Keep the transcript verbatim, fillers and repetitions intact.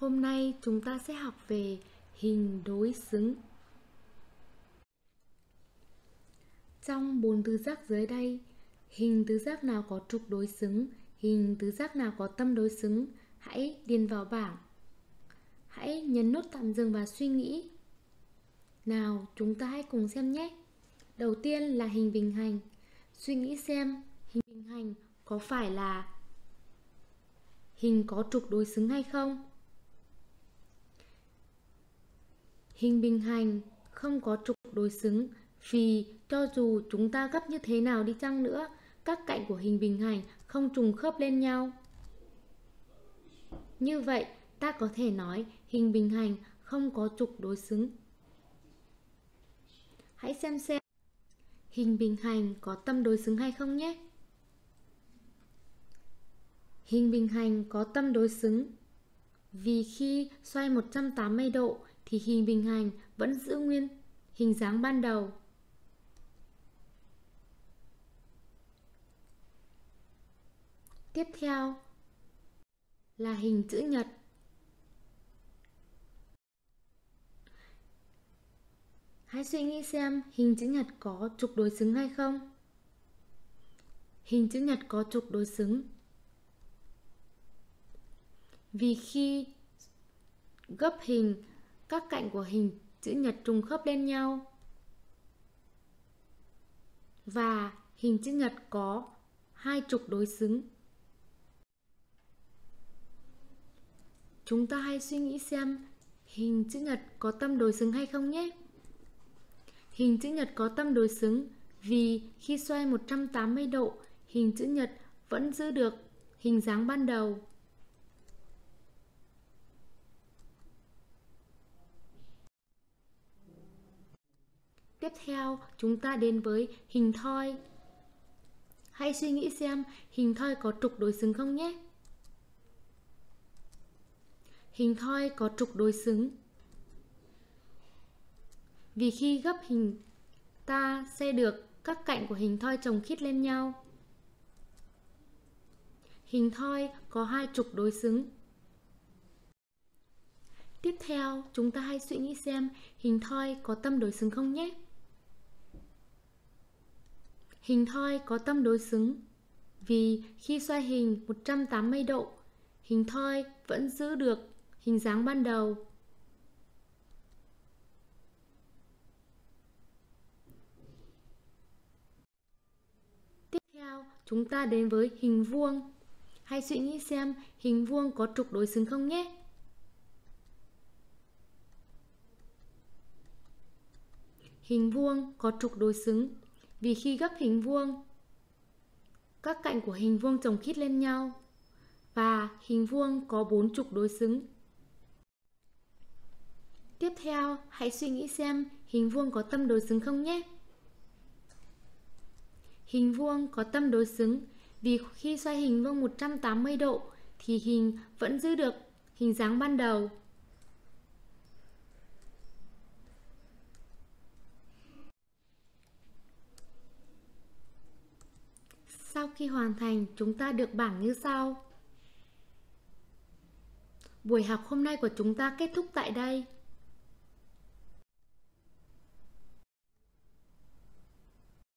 Hôm nay chúng ta sẽ học về hình đối xứng. Trong bốn tứ giác dưới đây, hình tứ giác nào có trục đối xứng, hình tứ giác nào có tâm đối xứng, hãy điền vào bảng. Hãy nhấn nút tạm dừng và suy nghĩ. Nào, chúng ta hãy cùng xem nhé. Đầu tiên là hình bình hành. Suy nghĩ xem hình bình hành có phải là hình có trục đối xứng hay không? Hình bình hành không có trục đối xứng vì cho dù chúng ta gấp như thế nào đi chăng nữa, các cạnh của hình bình hành không trùng khớp lên nhau. Như vậy, ta có thể nói hình bình hành không có trục đối xứng. Hãy xem xem hình bình hành có tâm đối xứng hay không nhé. Hình bình hành có tâm đối xứng vì khi xoay một trăm tám mươi độ thì hình bình hành vẫn giữ nguyên hình dáng ban đầu. Tiếp theo là hình chữ nhật. Hãy suy nghĩ xem hình chữ nhật có trục đối xứng hay không? Hình chữ nhật có trục đối xứng vì khi gấp hình, các cạnh của hình chữ nhật trùng khớp lên nhau. Và hình chữ nhật có hai trục đối xứng. Chúng ta hãy suy nghĩ xem hình chữ nhật có tâm đối xứng hay không nhé. Hình chữ nhật có tâm đối xứng vì khi xoay một trăm tám mươi độ, hình chữ nhật vẫn giữ được hình dáng ban đầu. Tiếp theo, chúng ta đến với hình thoi. Hãy suy nghĩ xem hình thoi có trục đối xứng không nhé. Hình thoi có trục đối xứng vì khi gấp hình, ta sẽ được các cạnh của hình thoi chồng khít lên nhau. Hình thoi có hai trục đối xứng. Tiếp theo, chúng ta hãy suy nghĩ xem hình thoi có tâm đối xứng không nhé. Hình thoi có tâm đối xứng vì khi xoay hình một trăm tám mươi độ, hình thoi vẫn giữ được hình dáng ban đầu. Tiếp theo, chúng ta đến với hình vuông. Hãy suy nghĩ xem hình vuông có trục đối xứng không nhé. Hình vuông có trục đối xứng vì khi gấp hình vuông, các cạnh của hình vuông chồng khít lên nhau. Và hình vuông có bốn trục đối xứng. Tiếp theo, hãy suy nghĩ xem hình vuông có tâm đối xứng không nhé. Hình vuông có tâm đối xứng vì khi xoay hình vuông một trăm tám mươi độ thì hình vẫn giữ được hình dáng ban đầu. Sau khi hoàn thành, chúng ta được bảng như sau. Buổi học hôm nay của chúng ta kết thúc tại đây.